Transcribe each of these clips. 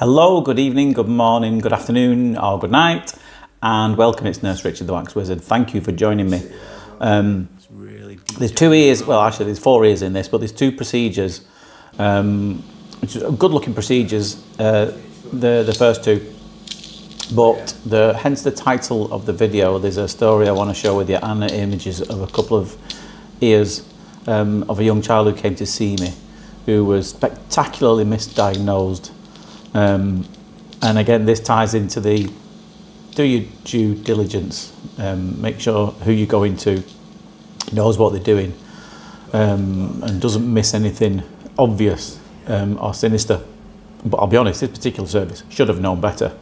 Hello, good evening, good morning, good afternoon or good night, and welcome. It's Nurse Richard the Wax Wizard. Thank you for joining me. There's 2 ears, well actually there's 4 ears in this, but there's 2 procedures, which are good looking procedures, the first 2, but hence the title of the video. There's a story I want to share with you and the images of a couple of ears of a young child who came to see me, who was spectacularly misdiagnosed. And again, this ties into the do your due diligence, make sure who you're going to knows what they're doing, and doesn't miss anything obvious or sinister. But I'll be honest, this particular service should have known better,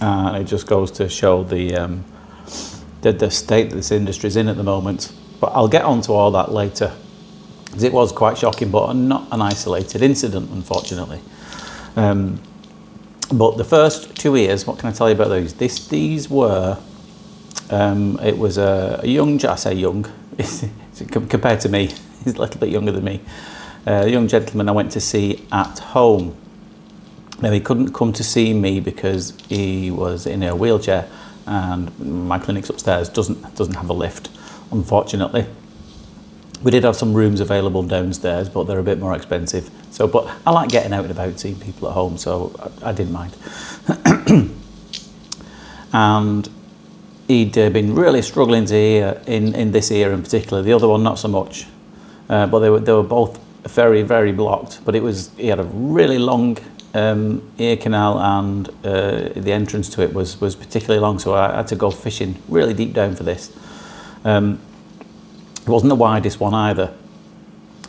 and it just goes to show the state that this industry's in at the moment. But I'll get on to all that later, because it was quite shocking, but not an isolated incident, unfortunately. But the first 2 ears, what can I tell you about those? These were, it was a young, I say young, compared to me, he's a little bit younger than me, a young gentleman I went to see at home. Now, he couldn't come to see me because he was in a wheelchair, and my clinic's upstairs doesn't have a lift, unfortunately. We did have some rooms available downstairs, but they're a bit more expensive. So, but I like getting out and about, seeing people at home, so I didn't mind. And he'd been really struggling to hear in this ear in particular. The other one, not so much. But they were both very, very blocked. But he had a really long ear canal, and the entrance to it was particularly long. So I had to go fishing really deep down for this. It wasn't the widest one either,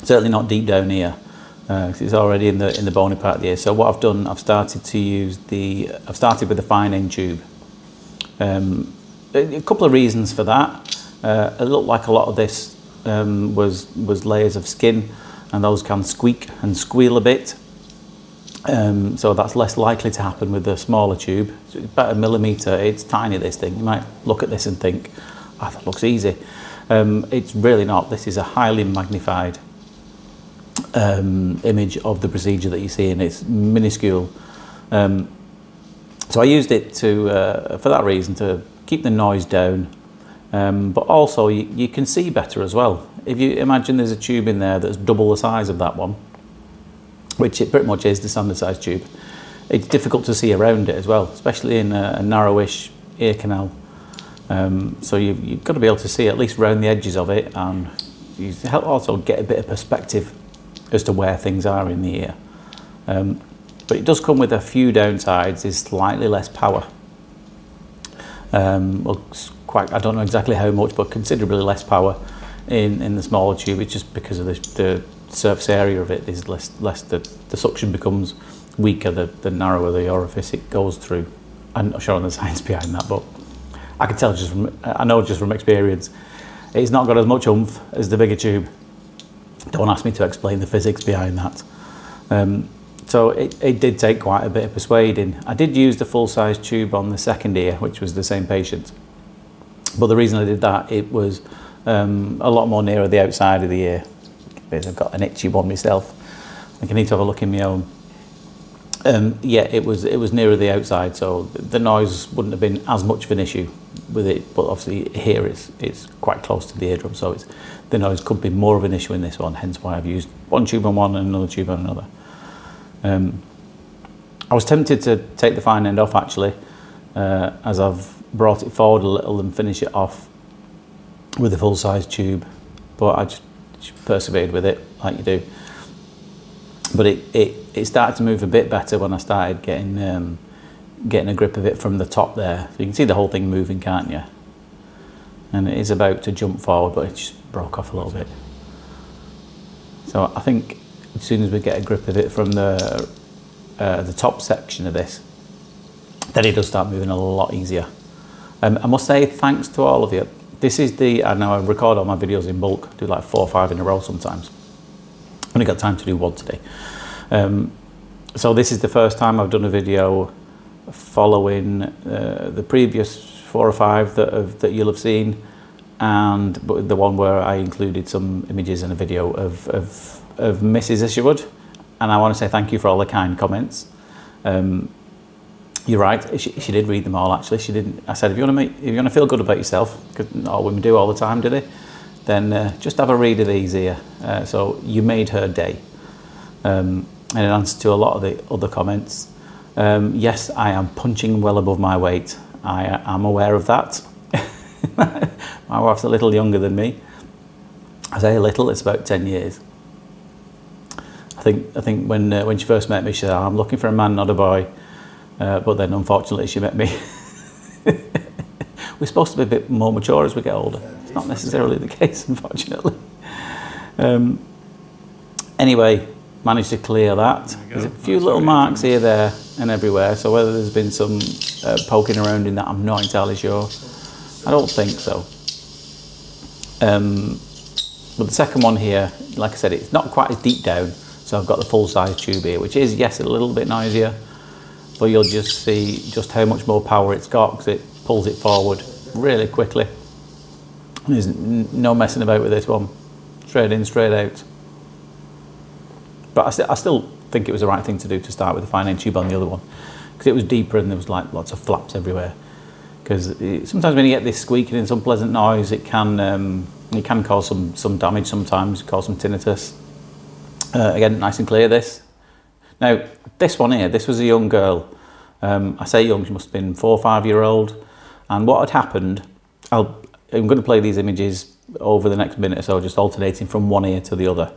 certainly not deep down here, because it's already in the bony part of the ear. So what I've done, I've started with the fine end tube. A couple of reasons for that. It looked like a lot of this was layers of skin, and those can squeak and squeal a bit. So that's less likely to happen with the smaller tube. So it's about a millimetre. It's tiny, this thing. You might look at this and think, "Ah, that looks easy." It's really not. This is a highly magnified image of the procedure that you see, and it's minuscule. So I used it for that reason, to keep the noise down, but also you can see better as well. If you imagine there's a tube in there that's double the size of that one, which it pretty much is, the standard size tube, it's difficult to see around it as well, especially in a narrowish ear canal. So you've got to be able to see at least round the edges of it, and you also get a bit of perspective as to where things are in the ear. But it does come with a few downsides. Is slightly less power. Well, I don't know exactly how much, but considerably less power in the smaller tube. It's just because of the surface area of it is less. The suction becomes weaker the narrower the orifice it goes through. I'm not sure on the science behind that, but I can tell I know just from experience, it's not got as much oomph as the bigger tube. Don't ask me to explain the physics behind that. So it did take quite a bit of persuading. I did use the full-size tube on the second ear, which was the same patient. But the reason I did that, it was a lot more nearer the outside of the ear. Because I've got an itchy one myself. I need to have a look in my own. Yeah, it was nearer the outside, so the noise wouldn't have been as much of an issue with it. But obviously here it's quite close to the eardrum, so the noise could be more of an issue in this one. Hence why I've used one tube on one and another tube on another. I was tempted to take the fine end off actually, as I've brought it forward a little and finish it off with a full size tube, but I just persevered with it like you do. But it started to move a bit better when I started getting a grip of it from the top there. So you can see the whole thing moving, can't you? And it is about to jump forward, but it just broke off a little bit. So I think as soon as we get a grip of it from the top section of this, then it does start moving a lot easier. I must say thanks to all of you. This is I know I record all my videos in bulk, I do like 4 or 5 in a row sometimes. I've only got time to do one today. So this is the first time I've done a video following the previous 4 or 5 that you'll have seen, and the one where I included some images and a video of Mrs. Isherwood. And I want to say thank you for all the kind comments. You're right. She did read them all. Actually, she didn't. I said, if you want to feel good about yourself, because all women do all the time, do they? Then just have a read of these here. So you made her day. And in answer to a lot of the other comments, yes, I am punching well above my weight. I am aware of that. My wife's a little younger than me. I say a little. It's about 10 years. I think when she first met me, she said, "I'm looking for a man, not a boy." But then, unfortunately, she met me. We're supposed to be a bit more mature as we get older. It's not necessarily the case, unfortunately. Anyway, managed to clear that. There's a few little marks here, there, and everywhere. So whether there's been some poking around in that, I'm not entirely sure. I don't think so. But the second one here, like I said, it's not quite as deep down. So I've got the full-size tube here, which is, yes, a little bit noisier. But you'll just see just how much more power it's got because it pulls it forward really quickly. There's no messing about with this one. Straight in, straight out. But I still think it was the right thing to do to start with the fine-end tube on the other one because it was deeper and there was like lots of flaps everywhere. Because sometimes when you get this squeaking and some pleasant noise, it can cause some damage sometimes, cause some tinnitus. Again, nice and clear this. Now, this one here, this was a young girl. I say young, she must have been 4 or 5 year old. And what had happened, I'm going to play these images over the next minute or so, just alternating from one ear to the other.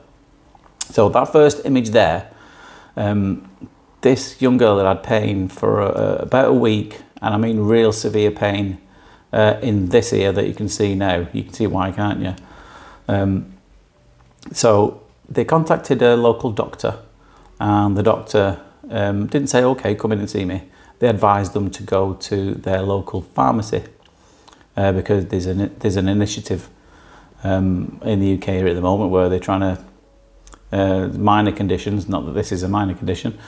So that first image there, this young girl that had pain for about a week, and I mean real severe pain in this ear that you can see now. You can see why, can't you? So they contacted a local doctor. And the doctor didn't say, okay, come in and see me. They advised them to go to their local pharmacy because there's an initiative in the UK here at the moment where they're trying to, minor conditions, not that this is a minor condition,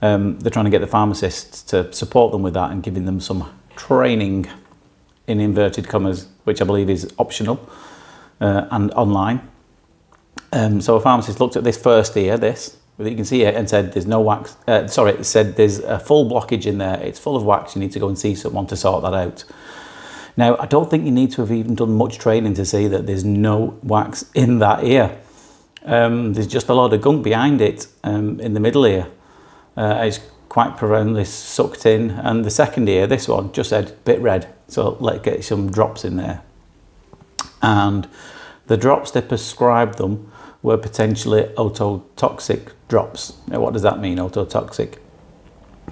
they're trying to get the pharmacists to support them with that and giving them some training in inverted commas, which I believe is optional and online. So a pharmacist looked at this first ear, this, that you can see it, and said there's no wax, sorry, said there's a full blockage in there, it's full of wax, you need to go and see someone to sort that out. Now, I don't think you need to have even done much training to see that there's no wax in that ear. There's just a lot of gunk behind it in the middle ear. It's quite profoundly sucked in, and the second ear, this one, just said a bit red, so let's get some drops in there. And the drops they prescribed them were potentially ototoxic drops. Now, what does that mean, ototoxic?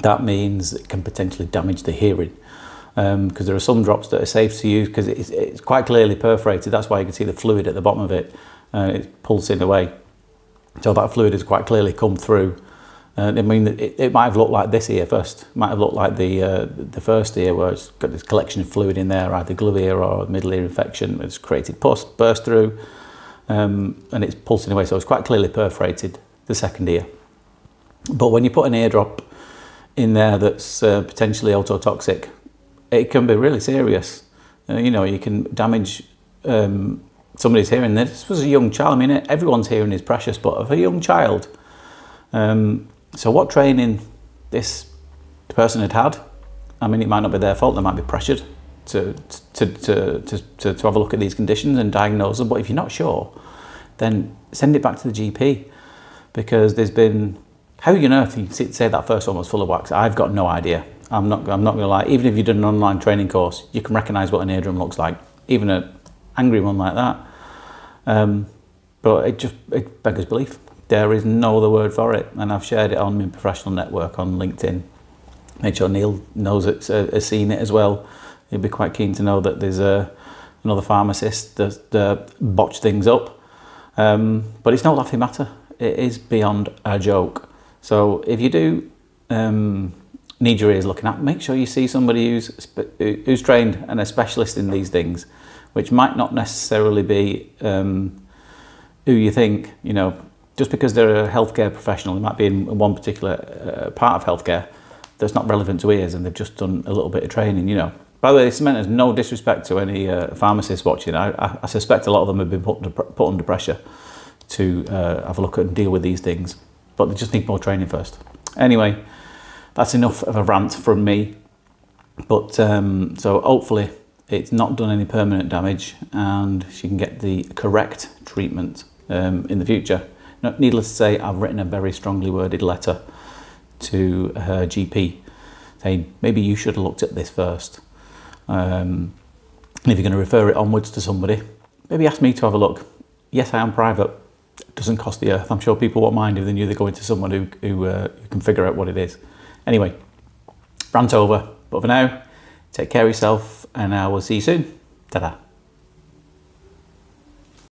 That means it can potentially damage the hearing because there are some drops that are safe to use because it's quite clearly perforated. That's why you can see the fluid at the bottom of it. It's pulsing away. So that fluid has quite clearly come through. I mean, it might have looked like this ear first. It might have looked like the first ear where it's got this collection of fluid in there, either glue ear or middle ear infection. It's created pus, burst through. And it's pulsing away, so it's quite clearly perforated, the second ear. But when you put an eardrop in there that's potentially ototoxic, it can be really serious. You know, you can damage somebody's hearing. This was a young child. I mean, everyone's hearing is precious, but of a young child. So what training this person had had, I mean, it might not be their fault. They might be pressured to have a look at these conditions and diagnose them. But if you're not sure, then send it back to the GP because there's been, how on earth you say that first one was full of wax? I've got no idea. I'm not going to lie. Even if you've done an online training course, you can recognise what an eardrum looks like, even an angry one like that. But it beggars belief. There is no other word for it. And I've shared it on my professional network on LinkedIn. Make sure Neil knows it, has seen it as well. He'd be quite keen to know that there's another pharmacist that botched things up. But it's no laughing matter. It is beyond a joke. So if you do need your ears looking at, make sure you see somebody who's trained and a specialist in these things, which might not necessarily be who you think, you know, just because they're a healthcare professional, they might be in one particular part of healthcare that's not relevant to ears and they've just done a little bit of training, you know. By the way, this meant there's no disrespect to any pharmacists watching. I suspect a lot of them have been put under pressure to have a look at and deal with these things, but they just need more training first. Anyway, that's enough of a rant from me. But so hopefully it's not done any permanent damage and she can get the correct treatment in the future. Now, needless to say, I've written a very strongly worded letter to her GP saying maybe you should have looked at this first. And if you're going to refer it onwards to somebody, maybe ask me to have a look. Yes, I am private. It doesn't cost the earth. I'm sure people won't mind if they knew they're going to someone who can figure out what it is. Anyway, rant over. But for now, take care of yourself and I will see you soon. Ta-da.